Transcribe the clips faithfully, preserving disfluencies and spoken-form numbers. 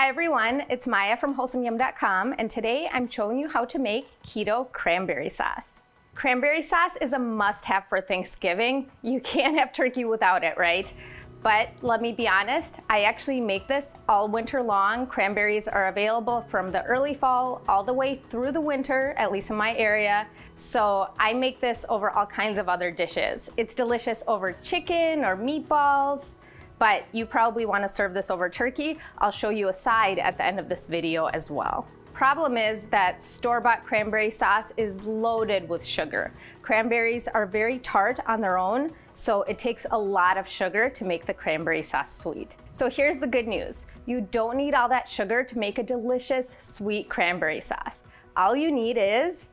Hi everyone, it's Maya from wholesome yum dot com, and today I'm showing you how to make keto cranberry sauce. Cranberry sauce is a must-have for Thanksgiving. You can't have turkey without it, right? But let me be honest, I actually make this all winter long. Cranberries are available from the early fall all the way through the winter, at least in my area. So I make this over all kinds of other dishes. It's delicious over chicken or meatballs, but you probably want to serve this over turkey. I'll show you a side at the end of this video as well. Problem is that store-bought cranberry sauce is loaded with sugar. Cranberries are very tart on their own, so it takes a lot of sugar to make the cranberry sauce sweet. So here's the good news. You don't need all that sugar to make a delicious, sweet cranberry sauce. All you need is,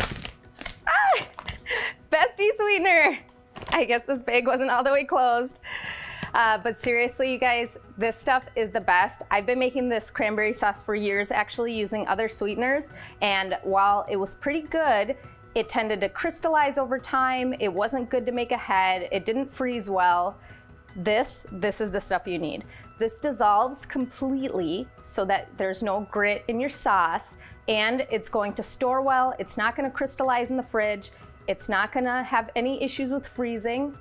ah, Besti sweetener. I guess this bag wasn't all the way closed. Uh, but seriously, you guys, this stuff is the best. I've been making this cranberry sauce for years, actually using other sweeteners, and while it was pretty good, it tended to crystallize over time. It wasn't good to make ahead. It didn't freeze well. This, this is the stuff you need. This dissolves completely so that there's no grit in your sauce, and it's going to store well. It's not gonna crystallize in the fridge. It's not gonna have any issues with freezing.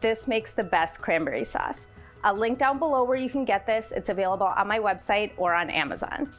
This makes the best cranberry sauce. I'll link down below where you can get this. It's available on my website or on Amazon.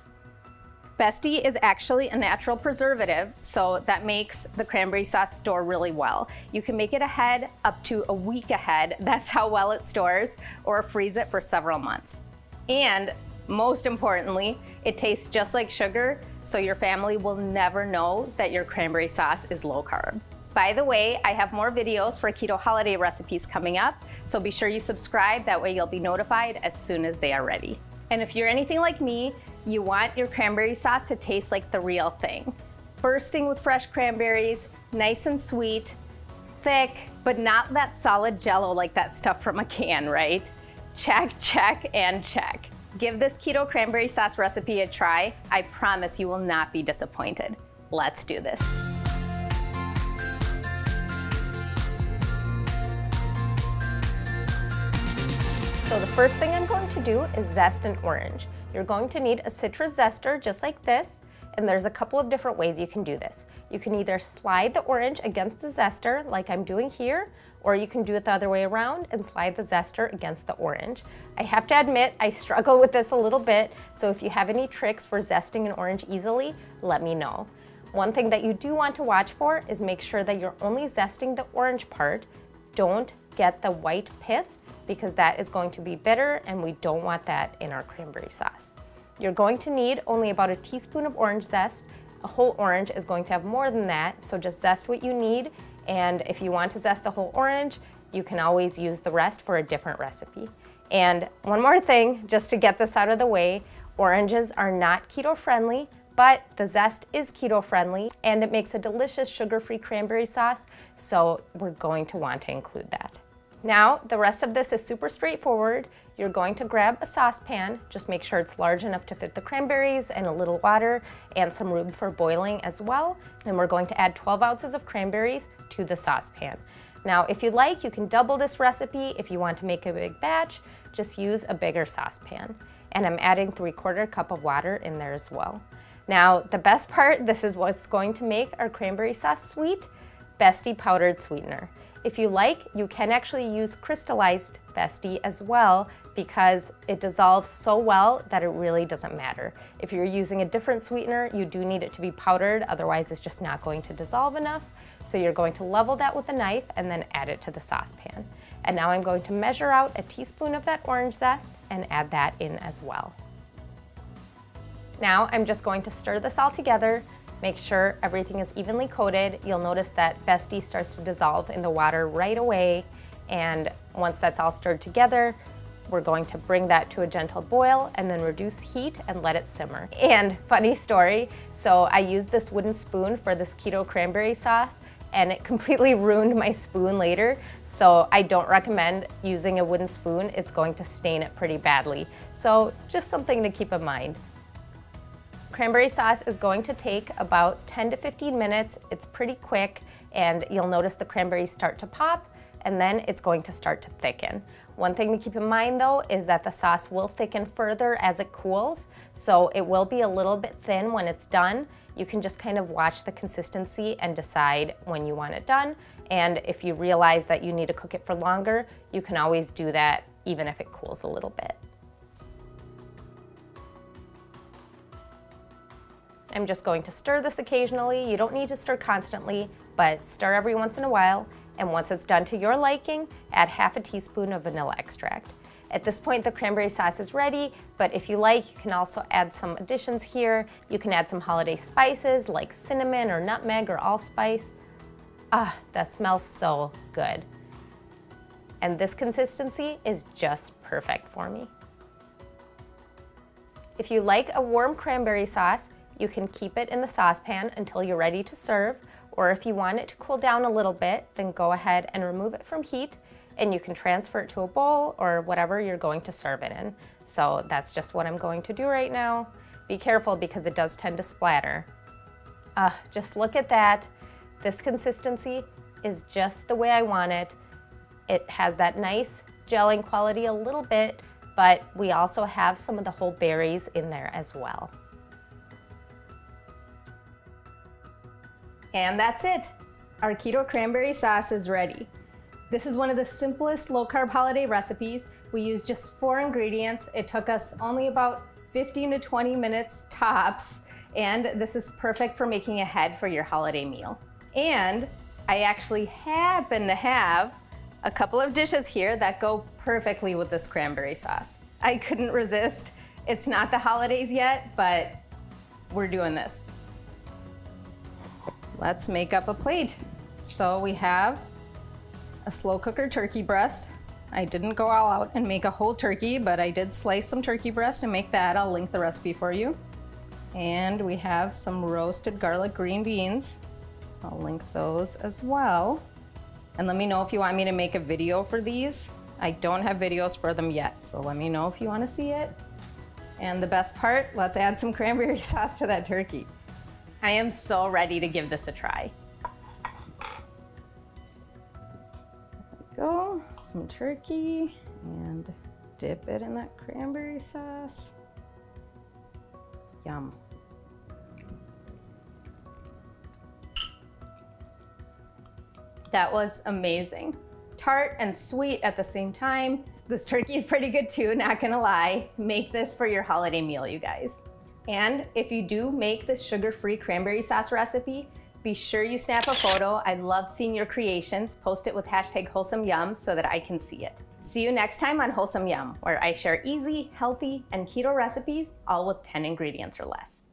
Besti is actually a natural preservative, so that makes the cranberry sauce store really well. You can make it ahead, up to a week ahead. That's how well it stores, or freeze it for several months. And most importantly, it tastes just like sugar, so your family will never know that your cranberry sauce is low carb. By the way, I have more videos for keto holiday recipes coming up, so be sure you subscribe, that way you'll be notified as soon as they are ready. And if you're anything like me, you want your cranberry sauce to taste like the real thing. Bursting with fresh cranberries, nice and sweet, thick, but not that solid jello like that stuff from a can, right? Check, check, and check. Give this keto cranberry sauce recipe a try. I promise you will not be disappointed. Let's do this. So the first thing I'm going to do is zest an orange. You're going to need a citrus zester just like this, and there's a couple of different ways you can do this. You can either slide the orange against the zester like I'm doing here, or you can do it the other way around and slide the zester against the orange. I have to admit, I struggle with this a little bit, so if you have any tricks for zesting an orange easily, let me know. One thing that you do want to watch for is make sure that you're only zesting the orange part. Don't get the white pith, because that is going to be bitter and we don't want that in our cranberry sauce. You're going to need only about a teaspoon of orange zest. A whole orange is going to have more than that, so just zest what you need, and if you want to zest the whole orange, you can always use the rest for a different recipe. And one more thing, just to get this out of the way, oranges are not keto friendly, but the zest is keto friendly and it makes a delicious sugar-free cranberry sauce, so we're going to want to include that. Now, the rest of this is super straightforward. You're going to grab a saucepan, just make sure it's large enough to fit the cranberries and a little water and some room for boiling as well. And we're going to add twelve ounces of cranberries to the saucepan. Now, if you'd like, you can double this recipe. If you want to make a big batch, just use a bigger saucepan. And I'm adding three quarter cup of water in there as well. Now, the best part, this is what's going to make our cranberry sauce sweet, Besti powdered sweetener. If you like, you can actually use crystallized Besti as well, because it dissolves so well that it really doesn't matter. If you're using a different sweetener, you do need it to be powdered, otherwise it's just not going to dissolve enough. So you're going to level that with a knife and then add it to the saucepan. And now I'm going to measure out a teaspoon of that orange zest and add that in as well. Now I'm just going to stir this all together. Make sure everything is evenly coated. You'll notice that Besti starts to dissolve in the water right away, and once that's all stirred together, we're going to bring that to a gentle boil and then reduce heat and let it simmer. And funny story, so I used this wooden spoon for this keto cranberry sauce, and it completely ruined my spoon later, so I don't recommend using a wooden spoon. It's going to stain it pretty badly. So just something to keep in mind. Cranberry sauce is going to take about ten to fifteen minutes. It's pretty quick, and you'll notice the cranberries start to pop, and then it's going to start to thicken. One thing to keep in mind though is that the sauce will thicken further as it cools, so it will be a little bit thin when it's done. You can just kind of watch the consistency and decide when you want it done, and if you realize that you need to cook it for longer, you can always do that even if it cools a little bit. I'm just going to stir this occasionally. You don't need to stir constantly, but stir every once in a while, and once it's done to your liking, add half a teaspoon of vanilla extract. At this point, the cranberry sauce is ready, but if you like, you can also add some additions here. You can add some holiday spices like cinnamon or nutmeg or allspice. Ah, that smells so good. And this consistency is just perfect for me. If you like a warm cranberry sauce, you can keep it in the saucepan until you're ready to serve, or if you want it to cool down a little bit, then go ahead and remove it from heat, and you can transfer it to a bowl or whatever you're going to serve it in. So that's just what I'm going to do right now. Be careful because it does tend to splatter. Uh, just look at that. This consistency is just the way I want it. It has that nice gelling quality a little bit, but we also have some of the whole berries in there as well. And that's it. Our keto cranberry sauce is ready. This is one of the simplest low-carb holiday recipes. We used just four ingredients. It took us only about fifteen to twenty minutes tops, and this is perfect for making ahead for your holiday meal. And I actually happen to have a couple of dishes here that go perfectly with this cranberry sauce. I couldn't resist. It's not the holidays yet, but we're doing this. Let's make up a plate. So we have a slow cooker turkey breast. I didn't go all out and make a whole turkey, but I did slice some turkey breast and make that. I'll link the recipe for you. And we have some roasted garlic green beans. I'll link those as well. And let me know if you want me to make a video for these. I don't have videos for them yet, so let me know if you want to see it. And the best part, let's add some cranberry sauce to that turkey. I am so ready to give this a try. There we go, some turkey, and dip it in that cranberry sauce. Yum. That was amazing. Tart and sweet at the same time. This turkey is pretty good too, not gonna lie. Make this for your holiday meal, you guys. And if you do make this sugar-free cranberry sauce recipe, be sure you snap a photo. I love seeing your creations. Post it with hashtag Wholesome Yum so that I can see it. See you next time on Wholesome Yum, where I share easy, healthy, and keto recipes, all with ten ingredients or less.